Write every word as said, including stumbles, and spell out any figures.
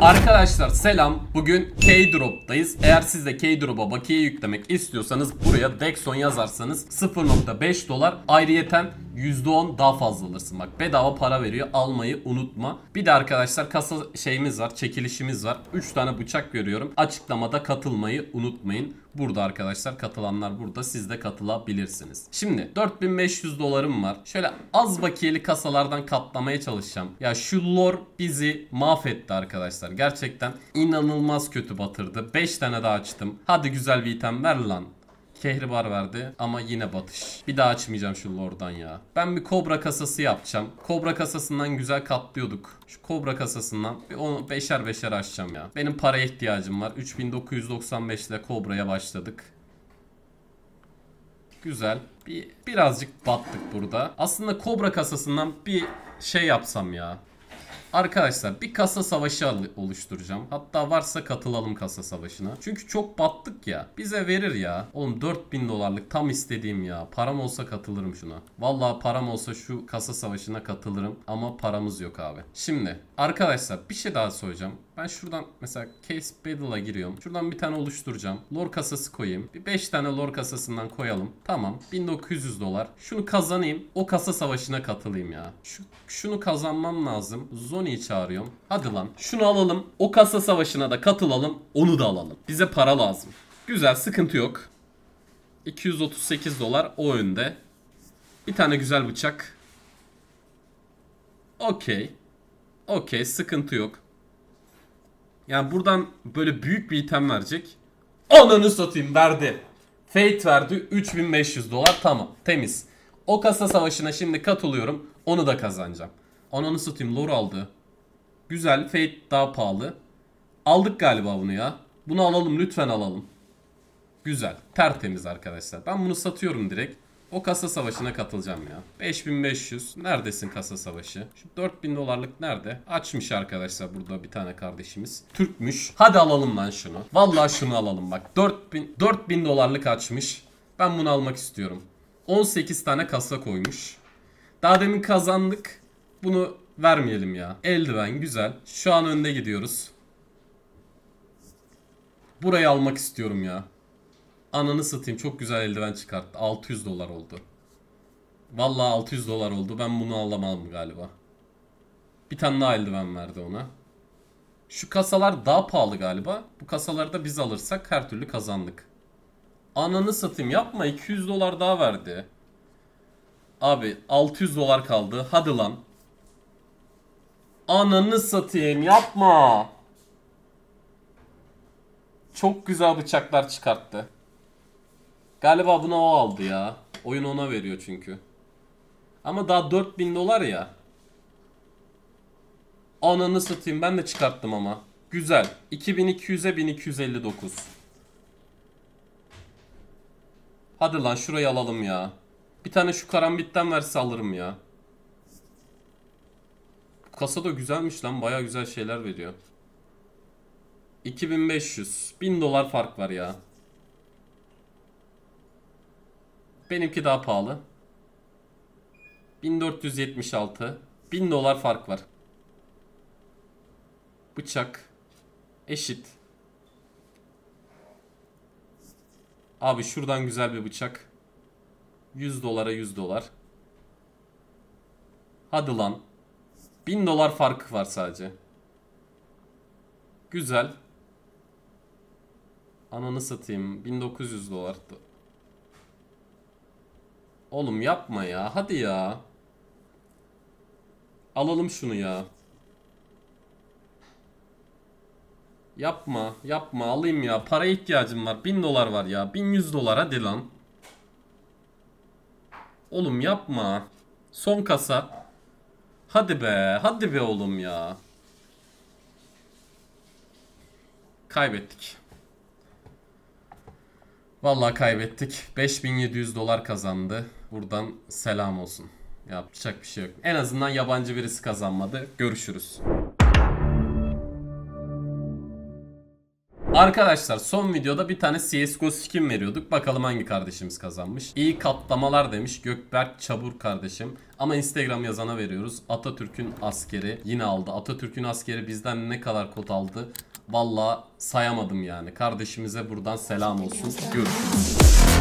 Arkadaşlar selam, bugün Keydrop'tayız. Eğer siz de Keydrop'a bakiye yüklemek istiyorsanız buraya Dexon yazarsanız sıfır nokta beş dolar ayrıyeten yüzde on daha fazla alırsın. Bak, bedava para veriyor, almayı unutma. Bir de arkadaşlar kasa şeyimiz var, çekilişimiz var. üç tane bıçak görüyorum, açıklamada katılmayı unutmayın. Burada arkadaşlar katılanlar burada, siz de katılabilirsiniz. Şimdi dört bin beş yüz dolarım var. Şöyle az bakiyeli kasalardan katlamaya çalışacağım. Ya şu Lor bizi mahvetti arkadaşlar. Gerçekten inanılmaz kötü batırdı. beş tane daha açtım. Hadi güzel bir item ver lan. Kehribar verdi ama yine batış. Bir daha açmayacağım şu Lor'dan ya. Ben bir Kobra kasası yapacağım. Kobra kasasından güzel katlıyorduk. Şu Kobra kasasından bir onu beşer beşer açacağım ya. Benim paraya ihtiyacım var. üç bin dokuz yüz doksan beş ile Kobra'ya başladık. Güzel. Bir, birazcık battık burada. Aslında Kobra kasasından bir şey yapsam ya. Arkadaşlar bir kasa savaşı oluşturacağım. Hatta varsa katılalım kasa savaşına. Çünkü çok battık ya. Bize verir ya. Oğlum dört bin dolarlık tam istediğim ya. Param olsa katılırım şuna. Vallahi param olsa şu kasa savaşına katılırım. Ama paramız yok abi. Şimdi arkadaşlar bir şey daha soracağım. Ben şuradan mesela Case Battle'a giriyorum. Şuradan bir tane oluşturacağım. Lor kasası koyayım. Bir beş tane Lor kasasından koyalım. Tamam. bin dokuz yüz dolar. Şunu kazanayım. O kasa savaşına katılayım ya. Şu, şunu kazanmam lazım. Zon'i çağırıyorum. Hadi lan. Şunu alalım. O kasa savaşına da katılalım. Onu da alalım. Bize para lazım. Güzel. Sıkıntı yok. iki yüz otuz sekiz dolar o önde. Bir tane güzel bıçak. Okey. Okey. Sıkıntı yok. Yani buradan böyle büyük bir item verecek. Ananı satayım, verdi. Fate verdi, üç bin beş yüz dolar, tamam, temiz. O kasa savaşına şimdi katılıyorum. Onu da kazanacağım. Ananı satayım, Lor aldı. Güzel, Fate daha pahalı. Aldık galiba bunu ya. Bunu alalım, lütfen alalım. Güzel, tertemiz arkadaşlar. Ben bunu satıyorum direkt. O kasa savaşına katılacağım ya. beş bin beş yüz. Neredesin kasa savaşı? Şu dört bin dolarlık nerede? Açmış arkadaşlar burada bir tane kardeşimiz. Türkmüş. Hadi alalım lan şunu. Vallahi şunu alalım bak. dört bin dolarlık açmış. Ben bunu almak istiyorum. on sekiz tane kasa koymuş. Daha demin kazandık. Bunu vermeyelim ya. Eldiven güzel. Şu an önde gidiyoruz. Burayı almak istiyorum ya. Ananı satayım, çok güzel eldiven çıkarttı. altı yüz dolar oldu. Vallahi altı yüz dolar oldu. Ben bunu alamam galiba. Bir tane daha eldiven verdi ona. Şu kasalar daha pahalı galiba. Bu kasaları da biz alırsak her türlü kazandık. Ananı satayım, yapma, iki yüz dolar daha verdi. Abi altı yüz dolar kaldı. Hadi lan. Ananı satayım, yapma. Çok güzel bıçaklar çıkarttı. Galiba bunu o aldı ya. Oyun ona veriyor çünkü. Ama daha dört bin dolar ya. Ananı satayım, ben de çıkarttım ama. Güzel. iki bin iki yüze bin iki yüz elli dokuz. Hadi lan şurayı alalım ya. Bir tane şu karambitten verse alırım ya. Kasa da güzelmiş lan. Baya güzel şeyler veriyor. iki bin beş yüz. bin dolar fark var ya. Benimki daha pahalı. bin dört yüz yetmiş altı. bin dolar fark var. Bıçak. Eşit. Abi şuradan güzel bir bıçak. yüz dolara yüz dolar. Hadi lan. bin dolar farkı var sadece. Güzel. Ananı satayım. bin dokuz yüz dolar. Oğlum yapma ya. Hadi ya. Alalım şunu ya. Yapma. Yapma. Alayım ya. Paraya ihtiyacım var. bin dolar var ya. bin yüz dolar hadi lan. Oğlum yapma. Son kasa. Hadi be. Hadi be oğlum ya. Kaybettik. Vallahi kaybettik. beş bin yedi yüz dolar kazandı. Buradan selam olsun. Yapacak bir şey yok. En azından yabancı birisi kazanmadı. Görüşürüz. Arkadaşlar son videoda bir tane C S G O skin veriyorduk. Bakalım hangi kardeşimiz kazanmış. İyi katlamalar demiş Gökberk Çabur kardeşim. Ama Instagram yazana veriyoruz. Atatürk'ün askeri yine aldı. Atatürk'ün askeri bizden ne kadar kod aldı? Vallahi sayamadım yani. Kardeşimize buradan selam olsun. Görüşürüz.